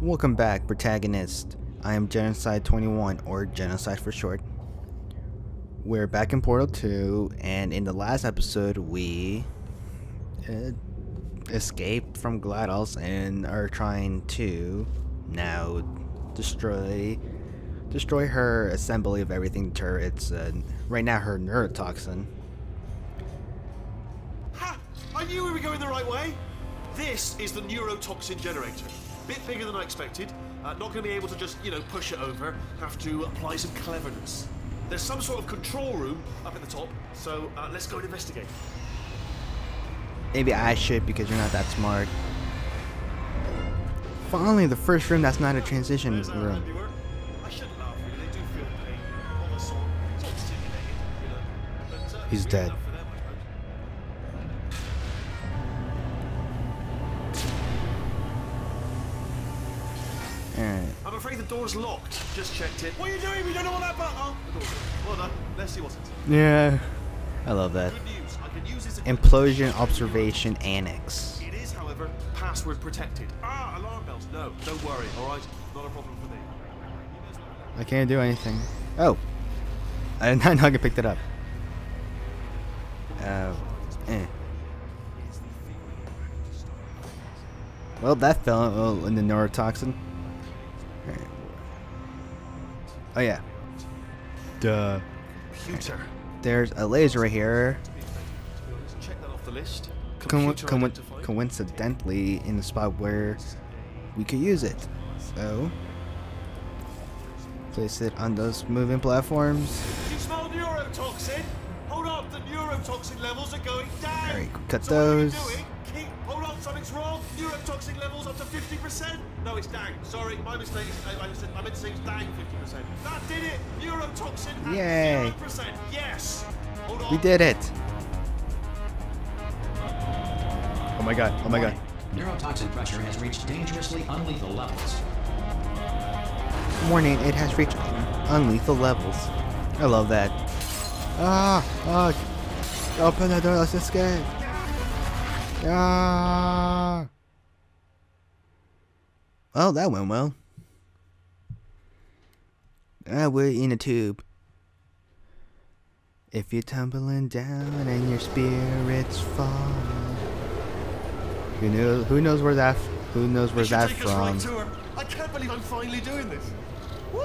Welcome back, protagonist. I am Genocide 21, or Genocide for short. We're back in Portal 2, and in the last episode we escaped from GLaDOS and are trying to now destroy her assembly of everything turrets, right now her neurotoxin. Ha! I knew we were going the right way! This is the neurotoxin generator. Bit bigger than I expected. Not going to be able to just, you know, push it over. Have to apply some cleverness. There's some sort of control room up at the top, so let's go and investigate. Maybe I should, because you're not that smart. Finally, the first room that's not a transition room. He's dead. I'm afraid the door's locked. Just checked it. What are you doing? We don't know what that button. Oh, the door's locked. Well done. Let's see what's inside. Yeah. I love that. Good news. I can use this implosion observation annex. It is, however, password protected. Ah, alarm bells. No, don't worry. All right, not a problem for me. I can't do anything. Oh, I did not know I could pick that up. Well, that fell in the neurotoxin. Oh yeah. Duh. Computer. There's a laser right here. Check that off the list. Coincidentally in the spot where we could use it. So place it on those moving platforms. You smell neurotoxin? Hold up, the neurotoxin levels are going down. Alright, cut so those. Hold on, something's wrong. Neurotoxin levels up to 50%. No, it's down. Sorry, my mistake. I meant to say it's down 50%. That did it. Neurotoxin. Yay. 0%. Yes. Hold on. We did it. Oh my god. Oh my god. Neurotoxin pressure has reached dangerously unlethal levels. Warning, it has reached unlethal levels. I love that. Ah, fuck. Open the door. Let's escape. Ah. Well, that went well. We're in a tube. If you're tumbling down and your spirits fall, who knows where that who knows where that's from. Right, I can't believe I'm finally doing this. Woo!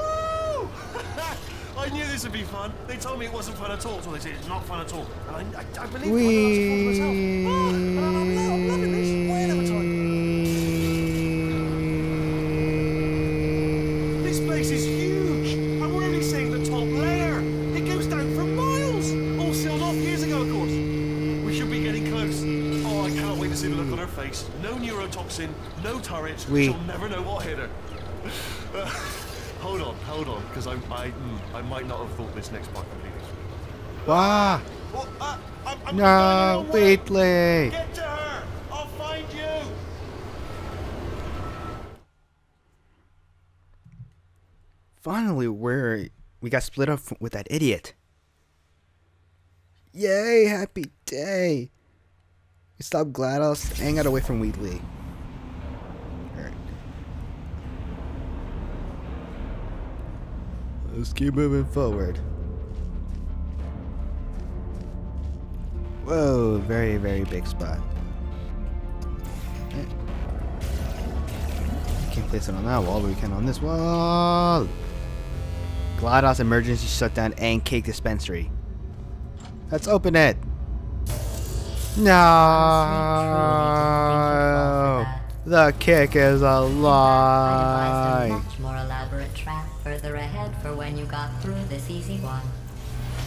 I knew this would be fun. They told me it wasn't fun at all. So they said it's not fun at all. And I believe it when I was talking to myself. No neurotoxin, no turrets. She'll never know what hit her. Hold on, because I might not have thought this next part completely. Wow! Well, no, Wheatley! Get to her! I'll find you! Finally, we got split up with that idiot. Yay! Happy day! We stopped GLaDOS and got away from Wheatley. Alright. Let's keep moving forward. Whoa, very, very big spot. Can't place it on that wall, but we can on this wall. GLaDOS emergency shutdown and cake dispensary. Let's open it. No, the kick is a lie. A much more elaborate trap further ahead for when you got through this easy one.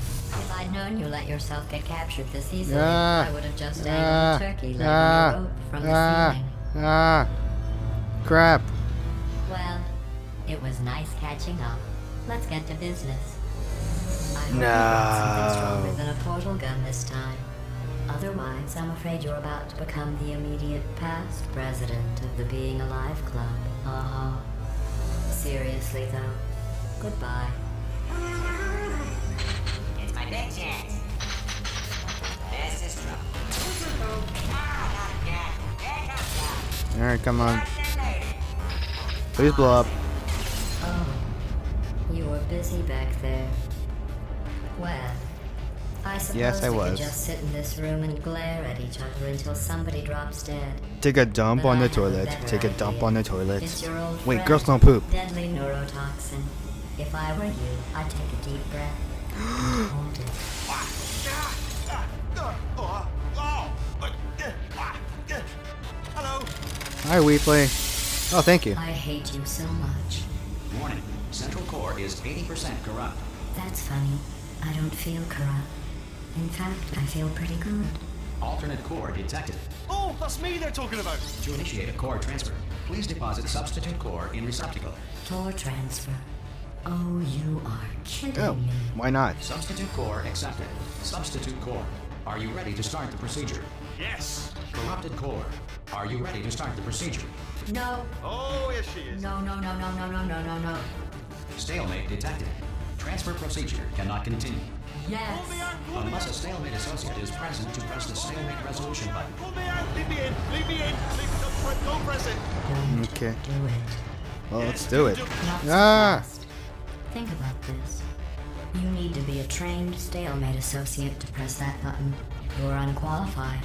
If I'd known you let yourself get captured this easily, I would have just angled a turkey letting the rope from the ceiling. Crap. Well, it was nice catching up. Let's get to business. I hope you got something stronger than a portal gun this time. Otherwise, I'm afraid you're about to become the immediate past president of the Being Alive Club. Uh-huh. Seriously, though. Goodbye. It's my big chance. This is trouble. Alright, come on. Please blow up. Oh, you were busy back there. Well, I suppose we could just sit in this room and glare at each other until somebody drops dead. Take a dump on the toilet. Take a dump on the toilet. Wait, girls don't poop. Deadly neurotoxin. If I were you, I'd take a deep breath. And hold it. Hello. Hi, Wheatley. Oh, thank you. I hate you so much. Warning: Central Core is 80% corrupt. That's funny. I don't feel corrupt. In fact, I feel pretty good. Alternate core detected. Oh, that's me they're talking about. To initiate a core transfer, please deposit substitute core in receptacle. Core transfer. Oh, you are kidding me. Why not? Substitute core accepted. Substitute core. Are you ready to start the procedure? Yes. Corrupted core. Are you ready to start the procedure? No. Oh, yes she is. No, no, no, no, no, no, no, no, no. Stalemate detected. Transfer procedure cannot continue. Yes. Unless a stalemate associate is present to press the stalemate resolution button. Pull me out. Leave me in. Leave me in. Leave me in. Don't press it. Okay. Do it. Well, let's do it. Ah. Think about this. You need to be a trained stalemate associate to press that button. You're unqualified.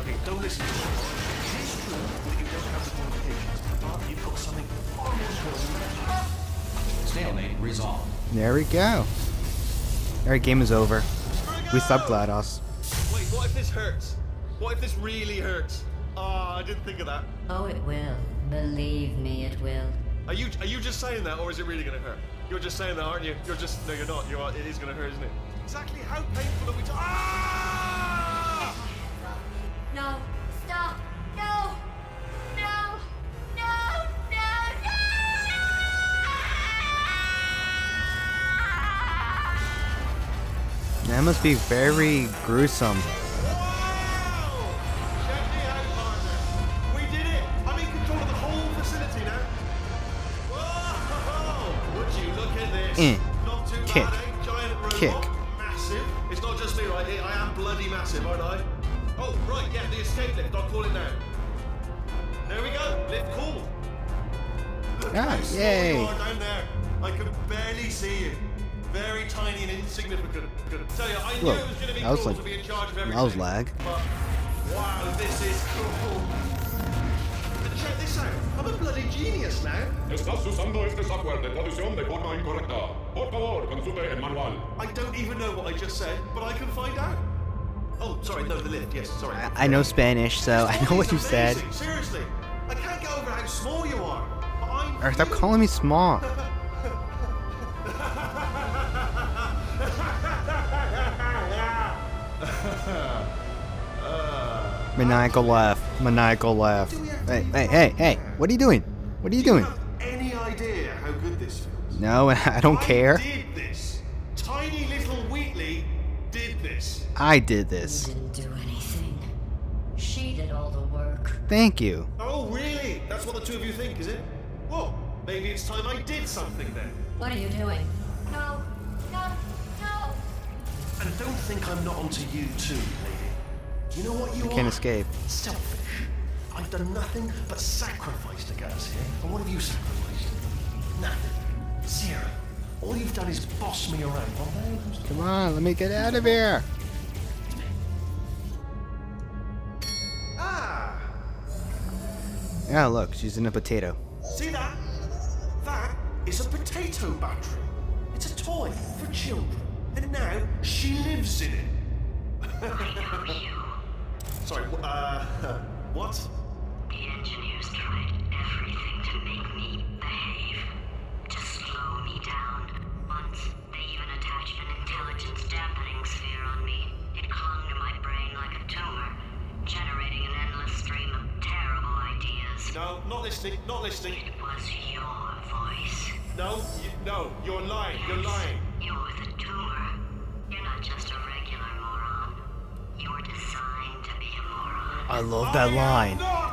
Okay, don't listen to me. It is true that you don't have the qualifications, but you've got something almost worse. Stalemate resolved. There we go. Our game is over. We stopped GLaDOS. Wait, what if this hurts? What if this really hurts? Ah, I didn't think of that. Oh, it will. Believe me, it will. Are you just saying that, or is it really gonna hurt? You're just saying that, aren't you? You're just... No, you're not. You are, it is going to hurt, isn't it? Exactly how painful are we talking... Ah! No. Stop. No. No. No. No. No. That must be very gruesome. Kick. Kick. Massive. It's not just me right here. I am bloody massive, aren't I? Oh, right, yeah, the escape lift. I'll call it now. There we go. Lift call. Look how small you are down there. I could barely see you. Very tiny and insignificant. Tell you, I knew it was going to be cool to be in charge of everything. I was lag. But, wow, this is cool. But check this out. I'm a bloody genius now. Estás usando este software de traducción de forma incorrecta. Por favor, consulte el manual. I don't even know what I just said, but I can find out. Oh, sorry, no, the lift, yes, sorry. I know Spanish, so I know what you said. Seriously, I can't get over how small you are. Alright, stop calling me small. Maniacal laugh. Maniacal laugh. Hey, hey, hey, hey! What are you doing? What are you doing? Do you have any idea how good this feels? No, I don't care. I did this. Tiny little Wheatley did this. I did this. You didn't do anything. She did all the work. Thank you. Oh, really? That's what the two of you think, is it? Well, maybe it's time I did something then. What are you doing? No, no, no! And don't think I'm not onto you too, lady. You know what you are? I can't escape. Selfish. I've done nothing but sacrifice to get us here. And what have you sacrificed? Nothing. Zero. All you've done is boss me around. Come on, let me get out of here. Ah! Yeah, look, she's in a potato. See that? That is a potato battery. It's a toy for children. And now she lives in it. I know you. Sorry, what? The engineers tried everything to make me behave, to slow me down. Once, they even attached an intelligence dampening sphere on me. It clung to my brain like a tumor, generating an endless stream of terrible ideas. No, not listening, not listening. It was your voice. No, no, you're lying, yes, you're lying. You're the tumor. You're not just a regular moron. You're designed to be a moron. I love that line.